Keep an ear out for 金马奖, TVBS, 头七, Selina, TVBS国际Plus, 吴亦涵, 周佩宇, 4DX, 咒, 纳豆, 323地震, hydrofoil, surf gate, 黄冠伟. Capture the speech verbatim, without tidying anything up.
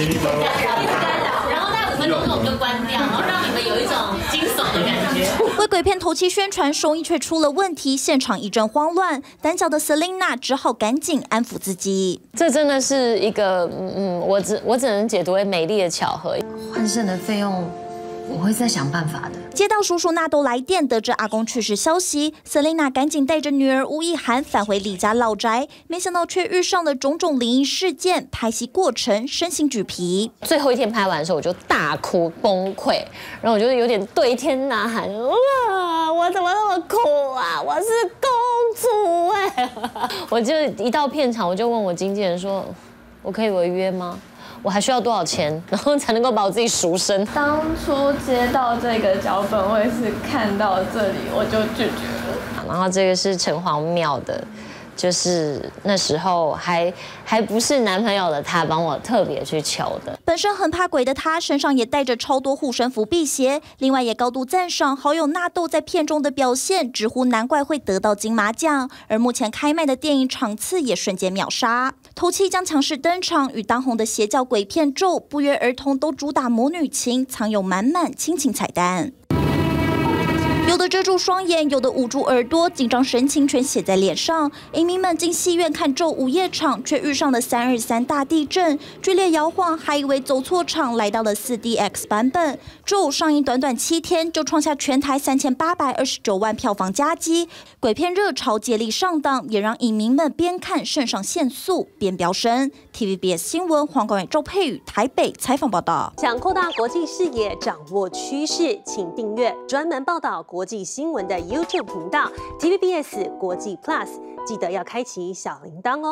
然后大概五分钟之后我们就关掉，然后让你们有一种惊悚的感觉。为鬼片头期宣传，收音却出了问题，现场一阵慌乱，胆小的 Selina 只好赶紧安抚自己。这真的是一个，嗯，我只我只能解读为美丽的巧合。换肾的费用。 我会再想办法的。接到叔叔纳豆来电，得知阿公去世消息 ，Selina 赶紧带着女儿吴亦涵返回李家老宅，没想到却遇上了种种灵异事件。拍戏过程身心俱疲，最后一天拍完的时候我就大哭崩溃，然后我就有点对天呐喊：哇，我怎么那么苦啊？我是公主哎！我就一到片场，我就问我经纪人说：我可以违约吗？ 我还需要多少钱，然后才能够把我自己赎身？当初接到这个脚本，我也是看到这里我就拒绝了。然后这个是城隍庙的，就是那时候还还不是男朋友的他帮我特别去求的。本身很怕鬼的他，身上也带着超多护身符、辟邪，另外也高度赞赏好友纳豆在片中的表现，直呼难怪会得到金马奖。而目前开卖的电影场次也瞬间秒杀。 头七将强势登场，与当红的邪教鬼片咒不约而同都主打母女情，藏有满满亲情彩蛋。有的遮住双眼，有的捂住耳朵，紧张神情全写在脸上。影迷们进戏院看咒午夜场，却遇上了三二三大地震，剧烈摇晃，还以为走错场，来到了 四 D X 版本。咒上映短短七天就创下全台三千八百二十九万票房佳绩，鬼片热潮接力上档，也让影迷们边看肾上腺素边飙升。T V B S 新闻黄冠伟、周佩宇台北采访报道。想扩大国际视野，掌握趋势，请订阅专门报道国。 国际新闻的 YouTube 频道 T V B S 国际 Plus， 记得要开启小铃铛哦。